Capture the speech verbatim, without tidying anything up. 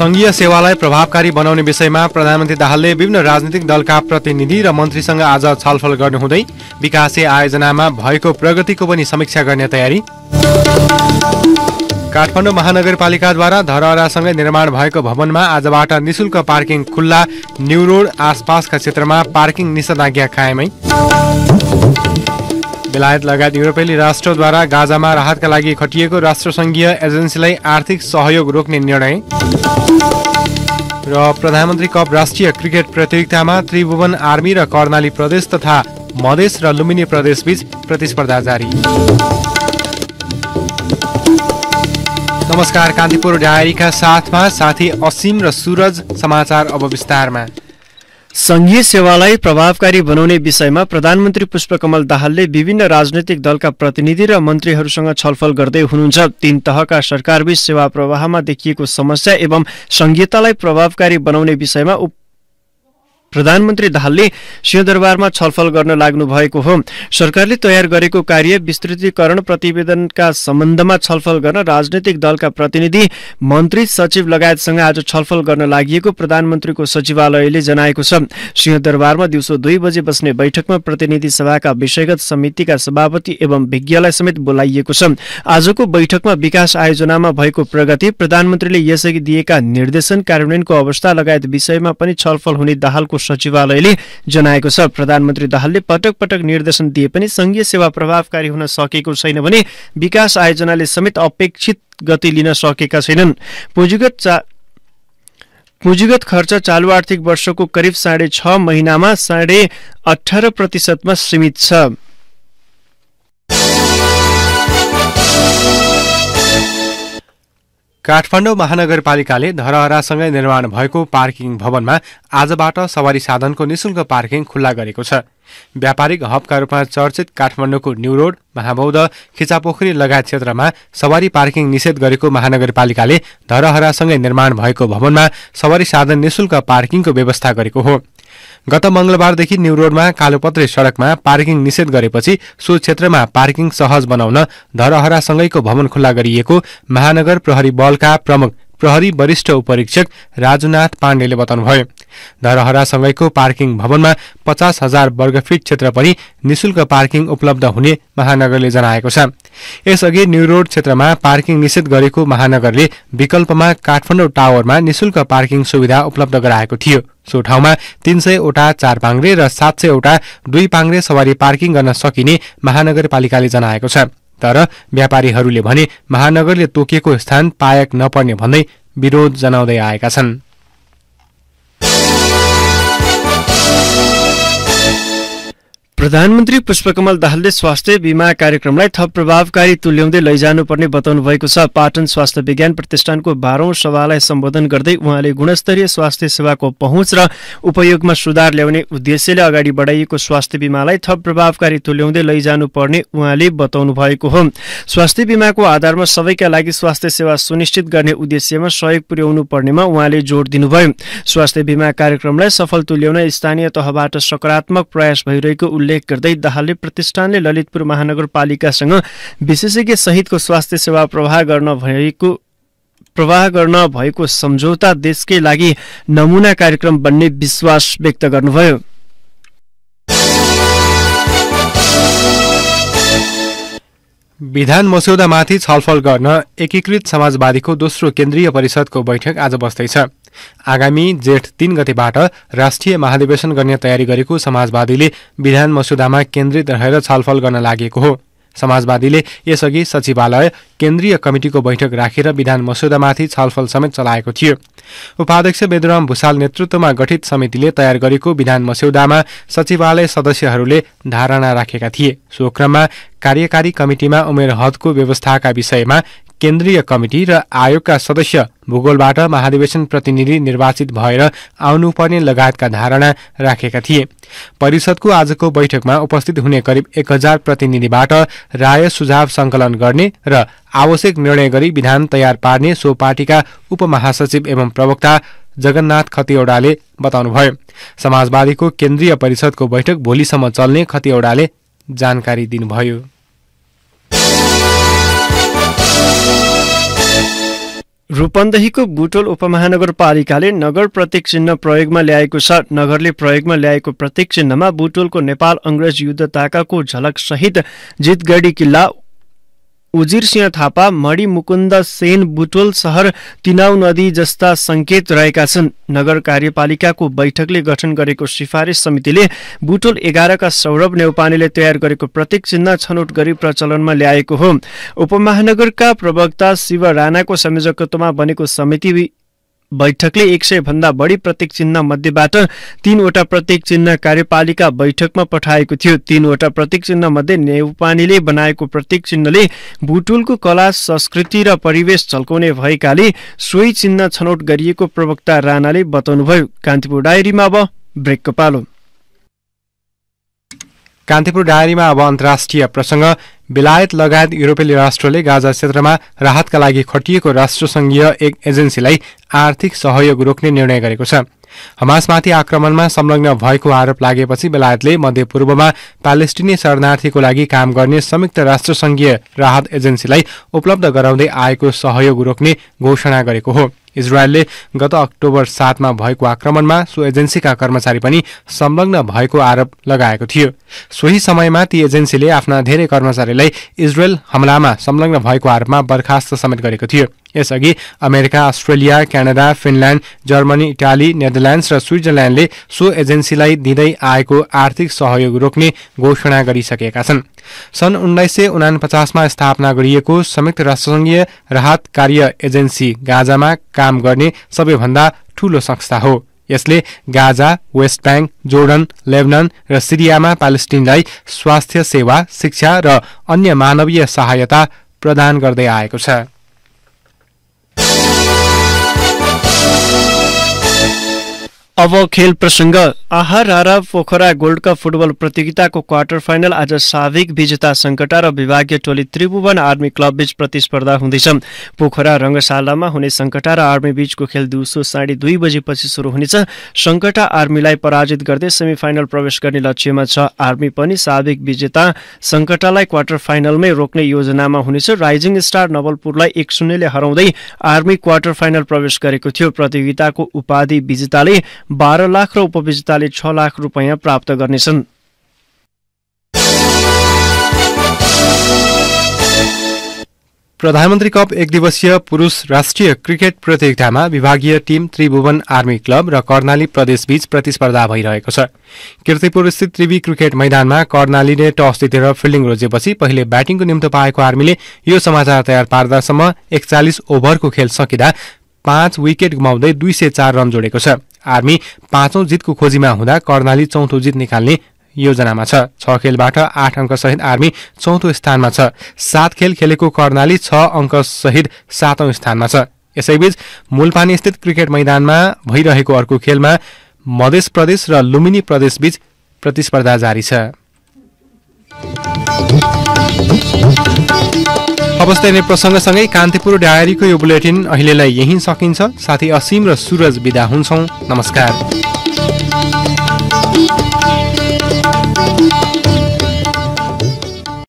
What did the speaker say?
संघीय सेवालाई प्रभावकारी बनाउने विषयमा प्रधानमन्त्री दाहालले विभिन्न राजनीतिक दलका प्रतिनिधि र मन्त्रीसँग आज छलफल गर्नुहुँदै विकासे आयोजनामा भएको प्रगतिको पनि समीक्षा गर्ने तयारी। काठमाण्डौ महानगरपालिकाद्वारा धरहरासँगै निर्माण भएको भवनमा आजबाट निशुल्क पार्किङ खुल्ला, न्यू रोड आसपासका क्षेत्रमा पार्किङ निषेधाज्ञा कायमै। बेलायत लगायत युरोपेली राष्ट्रद्वारा गाजामा राहतका लागि खटिएको राष्ट्रसंघीय एजेन्सीलाई आर्थिक सहयोग रोक्ने निर्णय र प्रधानमन्त्री कप राष्ट्रिय क्रिकेट प्रतियोगितामा त्रिभुवन आर्मी र कर्णाली प्रदेश तथा मधेस र लुम्बिनी प्रदेशबीच प्रतिस्पर्धा जारी। नमस्कार, कान्तिपुर डायरीका साथमा साथी असीम र सूरज। समाचार अब विस्तारमा। संघीय सेवालाई प्रभावकारी बनाउने विषयमा प्रधानमन्त्री पुष्पकमल दाहालले विभिन्न राजनैतिक दलका प्रतिनिधि र मन्त्रीहरूसँग छलफल गर्दै हुनुहुन्छ। तीन तहका सरकारबीच सेवा प्रवाहमा देखिएको समस्या एवं संघीयतालाई प्रभावकारी बनाउने विषयमा उप प्रधानमन्त्री दाहालले सिंहदरबारमा छलफल गर्न लाग्नु भएको हो। सरकारले तयार गरेको कार्य विस्तृतीकरण प्रतिवेदनका सम्बन्धमा छलफल गर्न राजनैतिक दलका प्रतिनिधि, मन्त्री, सचिव लगायतसँग आज छलफल गर्न लागेको प्रधानमन्त्रीको सचिवालयले जनाएको छ। सिंहदरबारमा दिउँसो दुई बजे बस्ने बैठकमा प्रतिनिधि सभाका विषयगत समितिका सभापति एवं विज्ञलाई समेत बोलाइएको छ। आजको बैठकमा विकास आयोजनामा भएको प्रगति, प्रधानमन्त्रीले यसअघि दिएका निर्देशन, कार्यान्वयनको अवस्था लगायत विषयमा पनि छलफल हुने दाहालको सचिवालयले जनाएको छ। प्रधानमन्त्री दाहालले पटक पटक निर्देशन दिए पनि संघीय सेवा प्रभावकारी हुन सकेको छैन भने विकास आयोजनाले समेत अपेक्षित गति लिन सकेका छैनन्। पुँजीगत चा... पुँजीगत खर्च चालू आर्थिक वर्षको करिब साढे छ महिनामा साढे अठार प्रतिशतमा सीमित छ। काठमाडौँ महानगरपालिकाले धरहरासँगै निर्माण भएको पार्किङ भवनमा आजबाट सवारी साधनको निशुल्क पार्किङ खुल्ला गरेको छ। व्यापारिक हबका रूपमा चर्चित काठमाडौँको न्यू रोड, महाबौद्ध, खिचापोखरी लगायत क्षेत्रमा सवारी पार्किङ निषेध गरेको महानगरपालिकाले धरहरासँगै निर्माण भएको भवनमा सवारी साधन निशुल्क पार्किङको व्यवस्था गरेको हो। गत मंगलबारदेखि न्यू रोडमा कालोपत्रे सड़कमा पार्किङ निषेध गरेपछि सो क्षेत्रमा पार्किङ सहज बनाउन धरहरासँगैको भवन खुल्ला गरिएको महानगर प्रहरी बलका प्रमुख प्रहरी वरिष्ठ उपरीक्षक राजुनाथ पाण्डेले बताउनुभयो। धरहरासँगैको पार्किङ भवनमा पचास हजार वर्गफिट क्षेत्र पनि निशुल्क पार्किङ उपलब्ध हुने महानगरले जनाएको छ। यसअघि न्यू रोड क्षेत्रमा पार्किङ निषेध गरेको महानगरले विकल्पमा काठमाडौँ टावरमा निशुल्क पार्किङ सुविधा उपलब्ध गराएको थियो। सो ठाउँमा तीन सय वटा चार पाङ्ग्रे र सात सय वटा दुई पाङ्ग्रे सवारी पार्किङ गर्न सकिने महानगरपालिकाले जनाएको छ। तर व्यापारीहरूले भने महानगरले तोकेको स्थान पायक नपर्ने भन्दै विरोध जनाउँदै आएका छन्। प्रधानमन्त्री पुष्पकमल दाहालले स्वास्थ्य बीमा कार्यक्रमलाई थप प्रभावकारी तुल्याउँदै लैजानुपर्ने बताउनु भएको छ। पाटन स्वास्थ्य विज्ञान प्रतिष्ठानको बाह्रौं सभालाई सम्बोधन गर्दै उहाँले गुणस्तरीय स्वास्थ्य सेवाको पहुँच र उपयोगमा सुधार ल्याउने उद्देश्यले अगाडि बढाइएको स्वास्थ्य बीमालाई थप प्रभावकारी तुल्याउँदै लैजानुपर्ने उहाँले बताउनु भएको हो। स्वास्थ्य बीमाको आधारमा सबैका लागि स्वास्थ्य सेवा सुनिश्चित गर्ने उद्देश्यमा सहयोग पुर्याउनु पर्नेमा उहाँले जोड दिनुभयो। स्वास्थ्य बीमा कार्यक्रमलाई सफल तुल्याउन स्थानीय तहबाट सकारात्मक प्रयास भइरहेको उल्लेख गर्दै दाहालले प्रतिष्ठानले ललितपुर महानगरपालिकासँग विशेषज्ञ सहितको स्वास्थ्य सेवा प्रवाह गर्न भएको प्रवाह गर्न भएको सम्झौता देशकै लागि नमुना कार्यक्रम बन्ने विश्वास व्यक्त गर्नुभयो। विधान मस्यौदामाथि छलफल गर्न एकीकृत समाजवादीको दोस्रो केन्द्रीय परिषदको बैठक आज बस्दैछ। आगामी जेठ तीन गतेबाट राष्ट्रिय महाधिवेशन गर्ने तयारी गरेको समाजवादीले विधान मस्यौदामा केन्द्रित रहेर छलफल गर्न लागेको हो। समाजवादीले यसअघि सचिवालय केन्द्रीय कमिटिको बैठक राखेर विधान मस्यौदामाथि छलफल समेत चलाएको थियो। उपाध्यक्ष बेदुराम भूषाल नेतृत्वमा गठित समितिले तयार गरेको विधान मस्यौदामा सचिवालय सदस्यहरूले धारणा राखेका थिए। सो क्रममा कार्यकारी कमिटिमा उमेर हदको व्यवस्थाका विषयमा केन्द्रीय कमिटी र आयोगका सदस्य भूगोलबाट महाधिवेशन प्रतिनिधि निर्वाचित भएर आउनुपर्ने लगायतका धारणा राखेका थिए। परिषदको आजको बैठकमा उपस्थित हुने करिब एक हजार प्रतिनिधिबाट राय सुझाव संकलन गर्ने र आवश्यक निर्णय गरी विधान तयार पार्ने सो पार्टीका उपमहासचिव एवं प्रवक्ता जगन्नाथ खतिवडाले बताउनुभयो। समाजवादीको केन्द्रीय परिषदको बैठक भोलिसम्म चल्ने खतिवडाले जानकारी दिनुभयो। रूपन्देहीको बुटोल उपमहानगरपालिकाले नगर प्रतीक चिन्ह प्रयोगमा ल्याएको छ। नगरले प्रयोगमा ल्याएको प्रतीक चिन्हमा बुटोलको नेपाल अंग्रेज युद्ध ताकाको झलक सहित जितगढी किल्ला, उजीर सिंह थापा, मणि मुकुन्द सेन, बुटोल शहर, तिनाऊ नदी जस्ता संकेत रहेका छन्। नगर कार्यपालिकाको बैठकले गठन गरेको सिफारिस समितिले बुटोल एघार का सौरभ नेउपानीले तयार गरेको प्रतीक चिन्ह छनौट गरी प्रचलनमा ल्याएको हो। उपमहानगरका प्रवक्ता शिव राणाको संयोजकत्वमा बनेको समिति बैठकले एक सय भन्दा बढी प्रतीक चिन्ह मध्येबाट तीनवटा प्रतीक चिन्ह कार्यपालिका बैठकमा पठाएको थियो। तीनवटा प्रतीक चिन्ह मध्ये नेउपानीले बनाएको प्रतीक चिन्हले बुटोलको कला, संस्कृति र परिवेश झल्काउने भएकाले सोही चिन्ह छनौट गरिएको प्रवक्ता राणाले बताउनुभयो। कान्तिपुर डायरीमा अब ब्रेकको पालो। कान्तिपुर डायरीमा अब अन्तर्राष्ट्रिय प्रसंग। बेलायत लगायत यूरोपेली राष्ट्रले गाजा क्षेत्रमा राहतका लागि खटिएको राष्ट्रसंघीय एक एजेन्सीलाई आर्थिक सहयोग रोक्ने निर्णय गरेको छ। हमासमाथि आक्रमणमा संलग्न भएको आरोप लागेपछि बेलायतले मध्यपूर्वमा प्यालेस्टिनी शरणार्थीको लागि काम गर्ने संयुक्त राष्ट्रसंघीय राहत एजेन्सीलाई उपलब्ध गराउँदै आएको सहयोग रोक्ने घोषणा गरेको हो। इजरायलले गत अक्टोबर सात मा भएको आक्रमणमा सो एजेन्सीका कर्मचारी पनि संलग्न भएको आरोप लगाएको थियो। सोही समयमा ती एजेन्सीले आफ्ना धेरै कर्मचारीलाई इजरायल हमलामा संलग्न भएको आरोपमा बर्खास्त समेत गरेको थियो। यसअघि America, Australia, Canada, Finland, Germany, Italy, Netherlands र स्विजरल्याण्डले सो एजेन्सीलाई दिँदै आएको आर्थिक सहयोग रोक्ने घोषणा गरिसकेका छन्। सन् उन्नाइस सय उनापचास मा स्थापना गरिएको संयुक्त राष्ट्रसंघीय राहत कार्य एजेन्सी गाजामा काम गर्ने सबैभन्दा ठूलो संस्था हो। यसले Gaza, West Bank, Jordan, Lebanon र सिरियामा प्यालेस्टिनलाई स्वास्थ्य सेवा, शिक्षा र अन्य मानवीय सहायता प्रदान गर्दै आएको छ। अब खेल प्रसंग। आहारारा पोखरा गोल्ड कप फुटबल प्रतियोगिताको क्वार्टर फाइनल आज साविक विजेता संकटा र विभागीय टोली त्रिभुवन आर्मी क्लब बीच प्रतिस्पर्धा हुँदैछ। पोखरा रंगशालामा हुने संकटा र आर्मी बीचको खेल दिउँसो साढे दुई बजेपछि सुरु हुनेछ। संकटा आर्मीलाई पराजित गर्दै सेमिफाइनल प्रवेश गर्ने लक्ष्यमा छ। आर्मी पनि साविक विजेता संकटालाई क्वार्टर फाइनलमै रोक्ने योजनामा हुनेछ। राइजिंग स्टार नवलपुरलाई एक शून्यले हराउँदै आर्मी क्वार्टर फाइनल प्रवेश गरेको थियो। प्रतियोगिताको उपाधि विजेताले बाह्र लाख र उपविजेताले छ लाख रुपैयाँ प्राप्त गर्नेछन्। प्रधानमन्त्री कप एक दिवसीय पुरुष राष्ट्रिय क्रिकेट प्रतियोगितामा विभागीय टिम त्रिभुवन आर्मी क्लब र कर्णाली प्रदेश बीच प्रतिस्पर्धा भइरहेको छ। कीर्तिपुर स्थित त्रिभुवी क्रिकेट मैदानमा कर्णालीले टस जितेर फिल्डिङ रोजेपछि पहिले ब्याटिङको निम्तो पाएको आर्मीले यो समाचार तयार पार्दासम्म एकचालिस ओभरको खेल सकिँदा पाँच विकेट गुमाउँदै दुई सय चार रन जोडेको छ। आर्मी पाँचौं जितको खोजीमा हुँदा कर्णाली चौथो जित निकाल्ने योजनामा छ। छ खेलबाट आठ अंक सहित आर्मी चौथो स्थानमा छ। सात खेल खेलेको कर्णाली छ अंक सहित सातौं स्थानमा छ। यसैबीच मूलपानी स्थित क्रिकेट मैदानमा भइरहेको अर्को खेलमा मधेश प्रदेश र लुम्बिनी प्रदेश बीच प्रतिस्पर्धा जारी छ। अवस्था हेर्ने प्रसङ्गसँगै कान्तिपुर डायरीको यो बुलेटिन अहिलेलाई यहीँ सकिन्छ। साथी असीम र सुरज बिदा हुन्छौँ। नमस्कार।